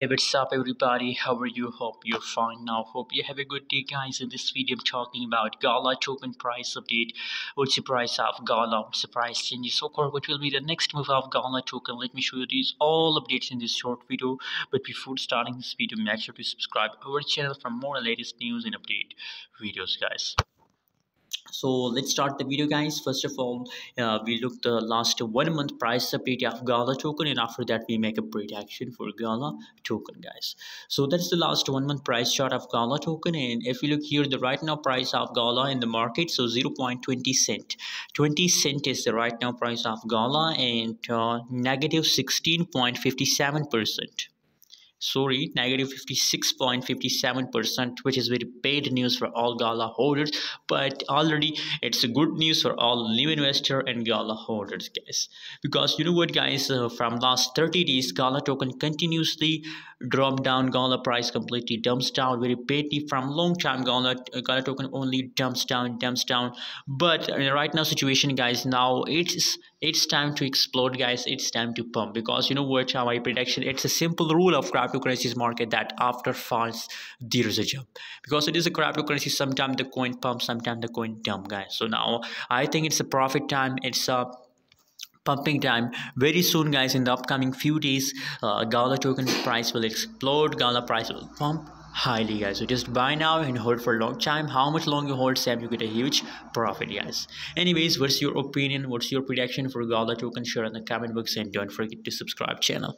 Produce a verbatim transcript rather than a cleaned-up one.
Hey, what's up everybody, how are you? Hope you're fine. Now hope you have a good day, guys. In this video I'm talking about Gala token price update. What's the price of Gala? What's the price changes, so or what will be the next move of Gala token? Let me show you these all updates in this short video, but before starting this video make sure to subscribe our channel for more latest news and update videos, guys. So let's start the video, guys. First of all, uh, we look the last one month price update of Gala token, and after that we make a prediction for Gala token, guys. So that's the last one month price chart of Gala token, and if you look here, the right now price of Gala in the market, so zero point two zero cent, twenty cent is the right now price of Gala, and uh, negative sixteen point five seven percent. Sorry, negative fifty-six point five seven percent, which is very bad news for all Gala holders, but already it's a good news for all new investor and Gala holders, guys. Because you know what, guys, uh, from last thirty days Gala token continuously drop down. Gala price completely dumps down very badly. From long time Gala, uh, Gala token only dumps down, dumps down. But uh, right now situation, guys, now it's it's time to explode, guys. It's time to pump, because you know what, how I prediction, it's a simple rule of cryptocurrencies market that after falls there is a jump, because it is a cryptocurrency. Sometimes the coin pump, sometimes the coin dump, guys. So now I think it's a profit time, it's a pumping time. Very soon, guys, in the upcoming few days, uh, Gala token price will explode. Gala price will pump highly, guys. So just buy now and hold for a long time. How much long you hold, Sam, you get a huge profit, guys. Anyways, what's your opinion, what's your prediction for Gala token? Share in the comment box and don't forget to subscribe channel.